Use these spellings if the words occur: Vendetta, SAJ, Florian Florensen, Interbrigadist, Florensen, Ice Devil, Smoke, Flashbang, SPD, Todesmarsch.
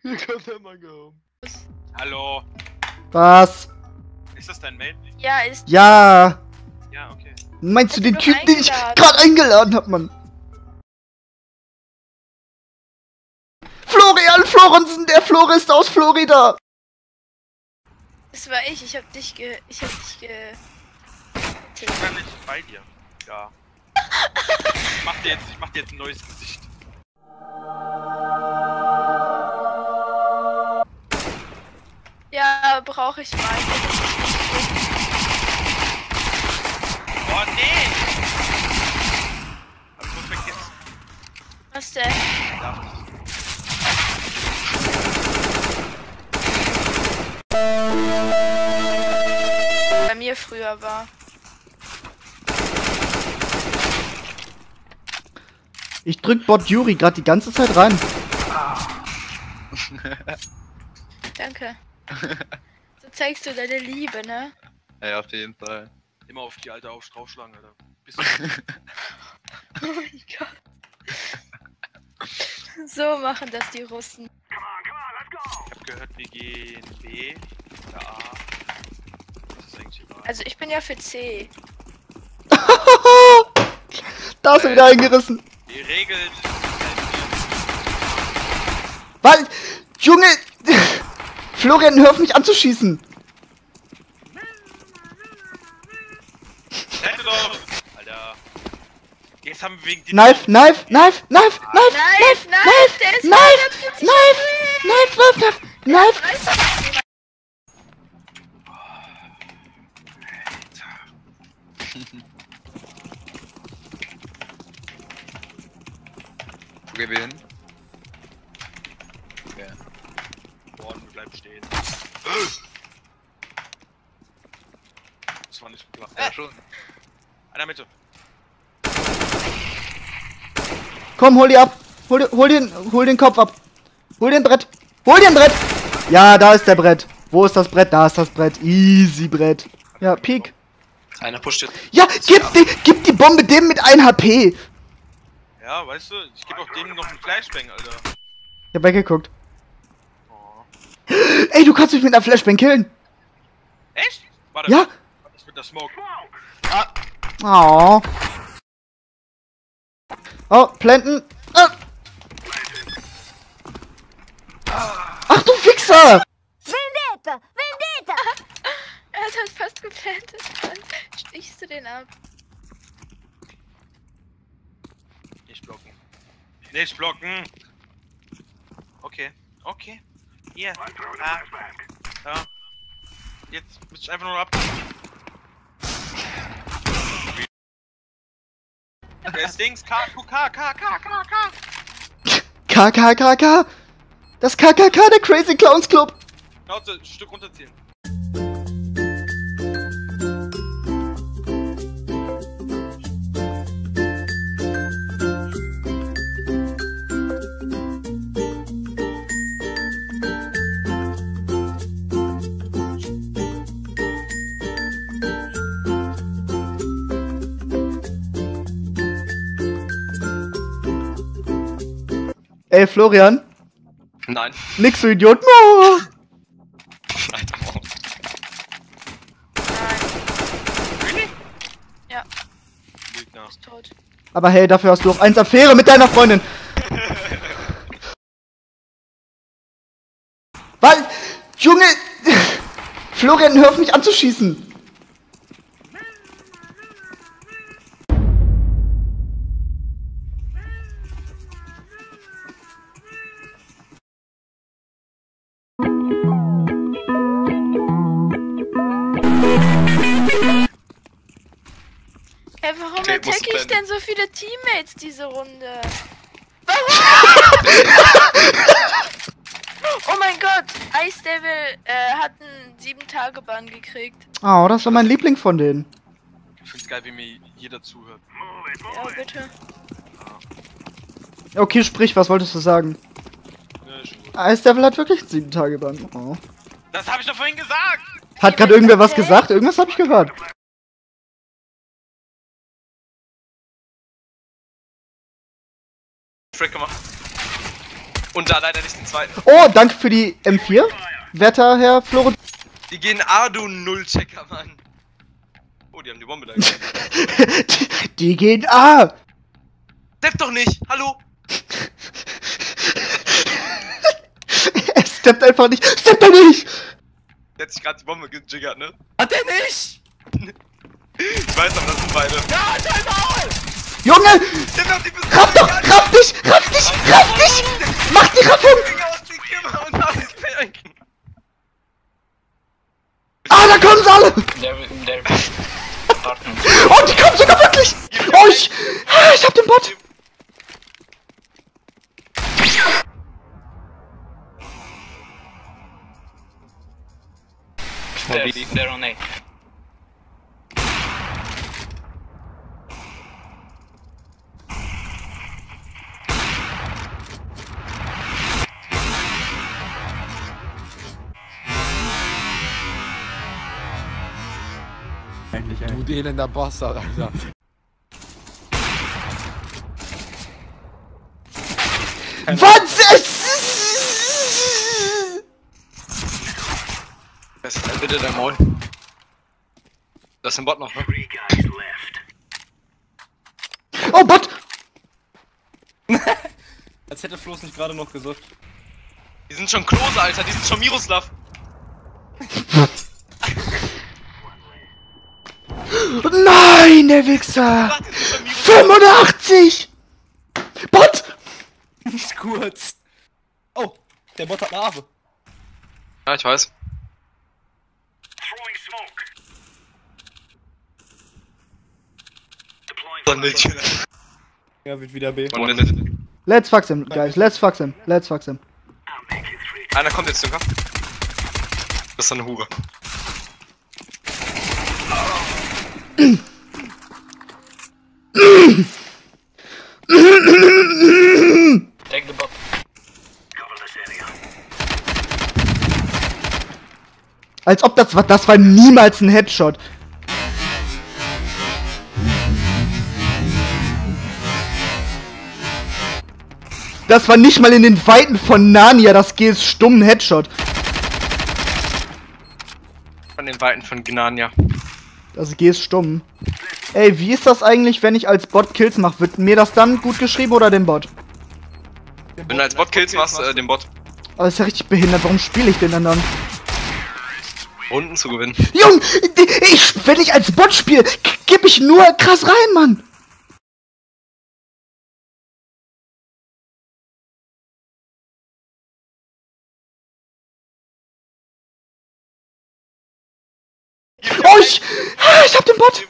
Hier kann der Manga haben. Hallo. Was? Ist das dein Mate? Ja, ist. Ja. Ja, okay. Meinst du den Typen, den ich gerade eingeladen hab, Mann? Florian Florensen, der Florist aus Florida. Das war ich. Ich hab dich Ich bin nicht bei dir. Ja. Ich mach dir jetzt ein neues Gesicht. Ja, brauche ich mal. Oh nee! Hab ich kurz vergessen. Was denn? Darf nicht. Bei mir früher war. Ich drück Bot Yuri gerade die ganze Zeit rein. Danke. So zeigst du deine Liebe, ne? Ey, auf jeden Fall. Immer auf die alte draufschlagen, Alter. Bist du... Oh mein Gott. So machen das die Russen. Come on, let's go. Ich hab gehört, wir gehen B oder A. Das ist eigentlich egal. Also ich bin ja für C. Da ist er wieder eingerissen. Die Regeln... Was? Junge! Florian, hör auf mich anzuschießen! Alter! Jetzt haben wir wegen dem... Knife! Bleib stehen. Das war nicht geplant. Ja, schon. Einer Mitte. Komm, hol die ab. Hol den Kopf ab. Hol den Brett. Ja, da ist der Brett. Wo ist das Brett? Da ist das Brett. Easy Brett. Ja, Peak. Einer pusht jetzt. Ja, gib die Bombe dem mit 1 HP. Ja, weißt du, ich geb auch dem noch einen Flashbang, Alter. Ich hab weggeguckt. Ey, du kannst mich mit einer Flashbang killen! Echt? Warte. Ja? Das mit der Smoke. Ah. Oh. Oh, Planten. Ah. Ach du Wichser! Vendetta! Vendetta! Er hat halt fast geplantet. Dann stichst du den ab. Nicht blocken. Nicht blocken! Okay. Okay. Hier, ja. Jetzt muss ich einfach nur ab. Das Dings, KKK. Das KKK der Crazy Clowns Club. Leute, ein Stück runterziehen. Ey, Florian? Nein. Nix, du Idiot. No. Nein. Really? Ja. Lügner. Ist tot. Aber hey, dafür hast du auch 1 Affäre mit deiner Freundin. Was? Junge! Florian, hör auf mich anzuschießen. Warum attacke ich denn so viele Teammates diese Runde? Warum? Oh mein Gott, Ice Devil hat einen 7-Tage-Bann gekriegt. Oh, das war mein Liebling von denen. Ich find's geil, wie mir jeder zuhört. Ja, bitte. Okay, sprich, was wolltest du sagen? Ja, Ice Devil hat wirklich einen 7-Tage-Bann. Oh. Das hab ich doch vorhin gesagt! Hat gerade irgendwer was gesagt? Irgendwas hab ich gehört. Gemacht. Und da leider nicht den zweiten. Oh, danke für die M4. Wetter, Herr Florensen. Die gehen A, du Nullchecker, Mann. Oh, die haben die Bombe da gemacht. Die gehen A. Stepp doch nicht, hallo. Er steppt einfach nicht. Stepp doch nicht! Der hat sich gerade die Bombe gejiggert, ne? Hat er nicht? Ich weiß aber, das sind beide. Ja, dein Maul! Junge! Raff dich! Mach die Raffung! Ah, da kommen sie alle! Oh, die kommen sogar wirklich! Oh, ich hab den Bot! They're on A. Du elender Bastard, Alter. Was ist? Das ist bitte der Maul. Das ist ein Bot noch, ne? Oh, Bot! Als hätte Floß nicht gerade noch gesagt. Die sind schon Klose, Alter, die sind schon Miroslav. Nein, der Wichser! 85! Bot! Nicht kurz. Oh, der Bot hat eine Ave. Ja, ich weiß. Ja, wird wieder B. Let's fuck him, guys. Let's fuck him. Let's fuck him. Einer kommt jetzt zum Kopf. Das ist eine Hure. Take the bomb. Cover this area. Als ob das war niemals ein Headshot. Das war nicht mal in den Weiten von Narnia, das G ist stumm ein Headshot. Von den Weiten von Narnia. Das G ist stumm. Ey, wie ist das eigentlich, wenn ich als Bot Kills mache? Wird mir das dann gut geschrieben oder dem Bot? Wenn du als Bot Kills machst, dem Bot. Aber das ist ja richtig behindert, warum spiele ich den denn dann? Runden zu gewinnen. Junge, wenn ich als Bot spiele, gebe ich nur krass rein, Mann! Oh, ich hab den Bot!